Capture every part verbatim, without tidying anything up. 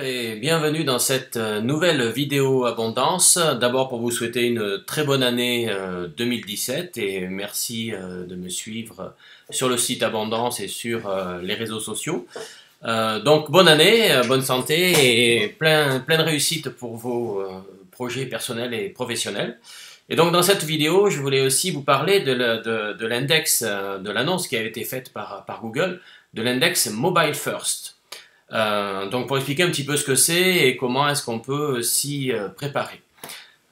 Bonjour et bienvenue dans cette nouvelle vidéo Abondance. D'abord pour vous souhaiter une très bonne année deux mille dix-sept et merci de me suivre sur le site Abondance et sur les réseaux sociaux. Donc bonne année, bonne santé et plein, plein de réussite pour vos projets personnels et professionnels. Et donc dans cette vidéo, je voulais aussi vous parler de l'index, de l'annonce qui a été faite par, par Google, de l'index Mobile First. Euh, donc pour expliquer un petit peu ce que c'est et comment est-ce qu'on peut s'y préparer.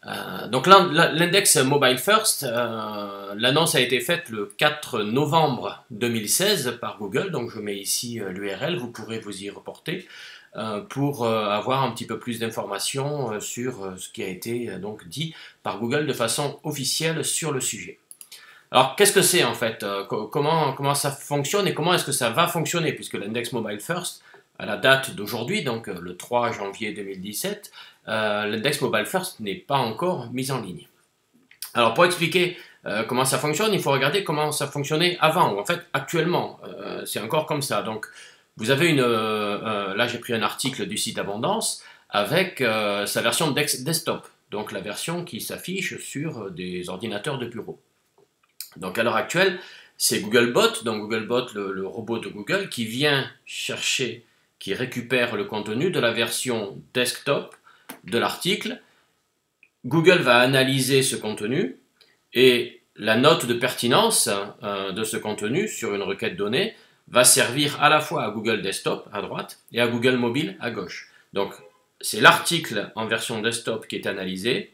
Euh, donc l'index Mobile First, euh, l'annonce a été faite le quatre novembre deux mille seize par Google, donc je mets ici l'U R L, vous pourrez vous y reporter euh, pour euh, avoir un petit peu plus d'informations euh, sur euh, ce qui a été euh, donc dit par Google de façon officielle sur le sujet. Alors, qu'est-ce que c'est en fait euh, comment, comment ça fonctionne et comment est-ce que ça va fonctionner, puisque l'index Mobile First, à la date d'aujourd'hui, donc le trois janvier deux mille dix-sept, euh, l'index Mobile First n'est pas encore mis en ligne. Alors, pour expliquer euh, comment ça fonctionne, il faut regarder comment ça fonctionnait avant, ou en fait actuellement, euh, c'est encore comme ça. Donc, vous avez une... Euh, euh, là, j'ai pris un article du site Abondance avec euh, sa version desktop, donc la version qui s'affiche sur des ordinateurs de bureau. Donc à l'heure actuelle, c'est Googlebot, donc Googlebot, le, le robot de Google, qui vient chercher, qui récupère le contenu de la version desktop de l'article. Google va analyser ce contenu et la note de pertinence euh, de ce contenu sur une requête donnée va servir à la fois à Google Desktop à droite et à Google Mobile à gauche. Donc c'est l'article en version desktop qui est analysé.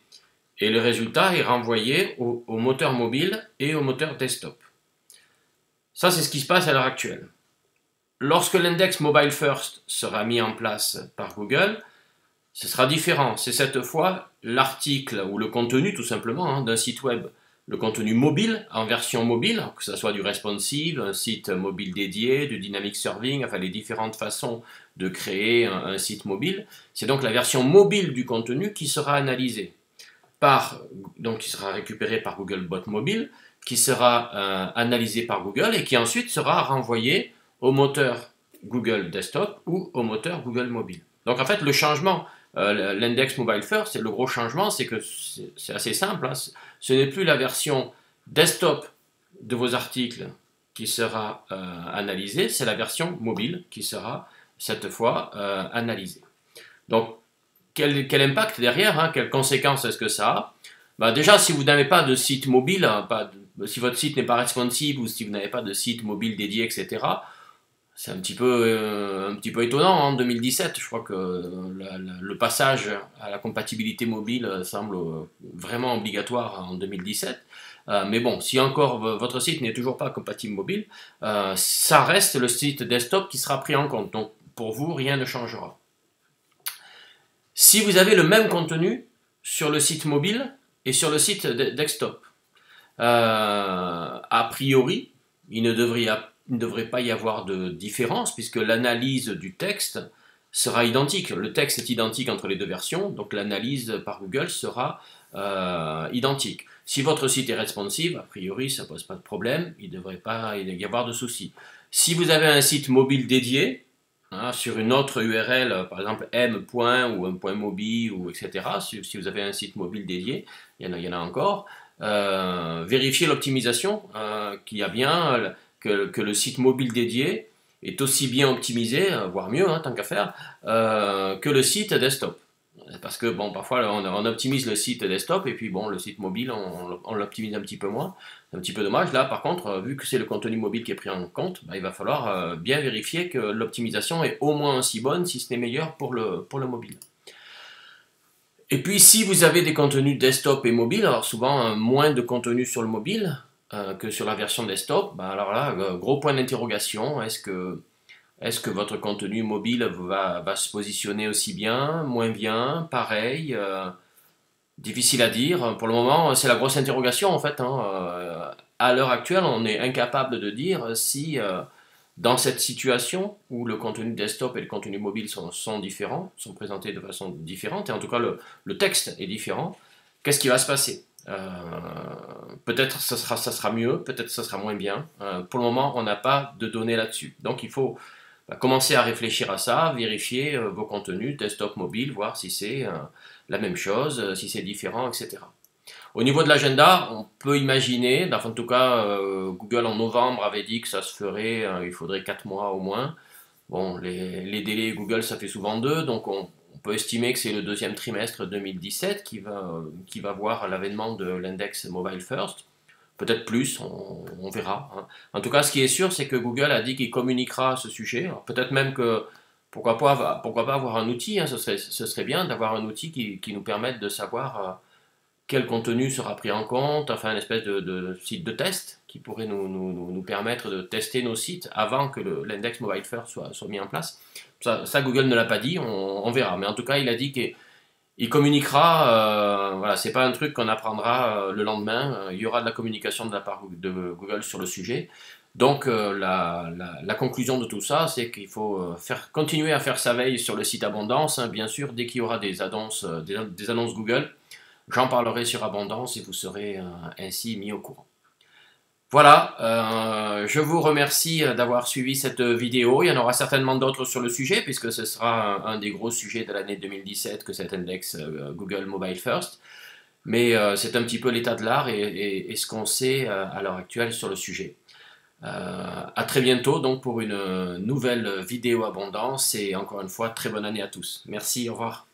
Et le résultat est renvoyé au, au moteur mobile et au moteur desktop. Ça, c'est ce qui se passe à l'heure actuelle. Lorsque l'index Mobile First sera mis en place par Google, ce sera différent. C'est cette fois l'article ou le contenu, tout simplement, hein, d'un site web. Le contenu mobile, en version mobile, que ce soit du responsive, un site mobile dédié, du dynamic serving, enfin les différentes façons de créer un, un site mobile. C'est donc la version mobile du contenu qui sera analysée. Par, donc qui sera récupéré par Googlebot Mobile, qui sera euh, analysé par Google et qui ensuite sera renvoyé au moteur Google Desktop ou au moteur Google Mobile. Donc en fait le changement, euh, l'index Mobile First, le gros changement, c'est que c'est assez simple, hein, ce n'est plus la version desktop de vos articles qui sera euh, analysée, c'est la version mobile qui sera cette fois euh, analysée. Donc Quel, quel impact derrière, hein, quelles conséquences est-ce que ça a? Ben déjà, si vous n'avez pas de site mobile, hein, pas de, si votre site n'est pas responsive ou si vous n'avez pas de site mobile dédié, et cetera, c'est un petit peu, euh, un petit peu étonnant. En deux mille dix-sept, je crois que la, la, le passage à la compatibilité mobile semble vraiment obligatoire en deux mille dix-sept. Euh, mais bon, si encore votre site n'est toujours pas compatible mobile, euh, ça reste le site desktop qui sera pris en compte. Donc pour vous, rien ne changera. Si vous avez le même contenu sur le site mobile et sur le site de desktop, euh, a priori, il ne, devrait, il ne devrait pas y avoir de différence puisque l'analyse du texte sera identique. Le texte est identique entre les deux versions, donc l'analyse par Google sera euh, identique. Si votre site est responsive, a priori, ça ne pose pas de problème, il ne devrait pas y avoir de souci. Si vous avez un site mobile dédié, hein, sur une autre U R L, par exemple m. ou un point mobile, ou et cetera, si, si vous avez un site mobile dédié, il y en a, il y en a encore, euh, vérifiez l'optimisation, euh, qu'il y a bien, euh, que, que le site mobile dédié est aussi bien optimisé, euh, voire mieux, hein, tant qu'à faire, euh, que le site desktop. Parce que bon, parfois on, on optimise le site desktop et puis bon, le site mobile, on, on l'optimise un petit peu moins. C'est un petit peu dommage. Là, par contre, vu que c'est le contenu mobile qui est pris en compte, bah, il va falloir euh, bien vérifier que l'optimisation est au moins aussi bonne, si ce n'est meilleure pour le, pour le mobile. Et puis, si vous avez des contenus desktop et mobile, alors souvent euh, moins de contenu sur le mobile euh, que sur la version desktop, bah, alors là, euh, gros point d'interrogation, est-ce que... Est-ce que votre contenu mobile va, va se positionner aussi bien, moins bien, pareil euh, difficile à dire. Pour le moment, c'est la grosse interrogation en fait. Hein. Euh, à l'heure actuelle, on est incapable de dire si euh, dans cette situation où le contenu desktop et le contenu mobile sont, sont différents, sont présentés de façon différente, et en tout cas le, le texte est différent, qu'est-ce qui va se passer? euh, Peut-être ça sera, ça sera mieux, peut-être ça sera moins bien. Euh, pour le moment, on n'a pas de données là-dessus. Donc il faut... bah, commencez à réfléchir à ça, vérifiez euh, vos contenus, desktop, mobile, voir si c'est euh, la même chose, euh, si c'est différent, et cetera. Au niveau de l'agenda, on peut imaginer, enfin, en tout cas euh, Google en novembre avait dit que ça se ferait, euh, il faudrait quatre mois au moins. Bon, les, les délais Google ça fait souvent deux, donc on, on peut estimer que c'est le deuxième trimestre deux mille dix-sept qui va, qui va voir l'avènement de l'index Mobile First. Peut-être plus, on, on verra. Hein. En tout cas, ce qui est sûr, c'est que Google a dit qu'il communiquera à ce sujet. Peut-être même que, pourquoi pas, pourquoi pas avoir un outil, hein, ce serait, ce serait bien d'avoir un outil qui, qui nous permette de savoir euh, quel contenu sera pris en compte, enfin une espèce de, de site de test qui pourrait nous, nous, nous permettre de tester nos sites avant que l'index Mobile First soit, soit mis en place. Ça, ça Google ne l'a pas dit, on, on verra. Mais en tout cas, il a dit qu'il... Il communiquera, euh, voilà, c'est pas un truc qu'on apprendra euh, le lendemain, il y aura de la communication de la part de Google sur le sujet. Donc euh, la, la, la conclusion de tout ça, c'est qu'il faut faire, continuer à faire sa veille sur le site Abondance, hein, bien sûr, dès qu'il y aura des annonces, euh, des, des annonces Google, j'en parlerai sur Abondance et vous serez euh, ainsi mis au courant. Voilà, euh, je vous remercie d'avoir suivi cette vidéo. Il y en aura certainement d'autres sur le sujet, puisque ce sera un, un des gros sujets de l'année deux mille dix-sept que cet index euh, Google Mobile First. Mais euh, c'est un petit peu l'état de l'art et, et, et ce qu'on sait euh, à l'heure actuelle sur le sujet. Euh, à très bientôt donc pour une nouvelle vidéo Abondance et encore une fois, très bonne année à tous. Merci, au revoir.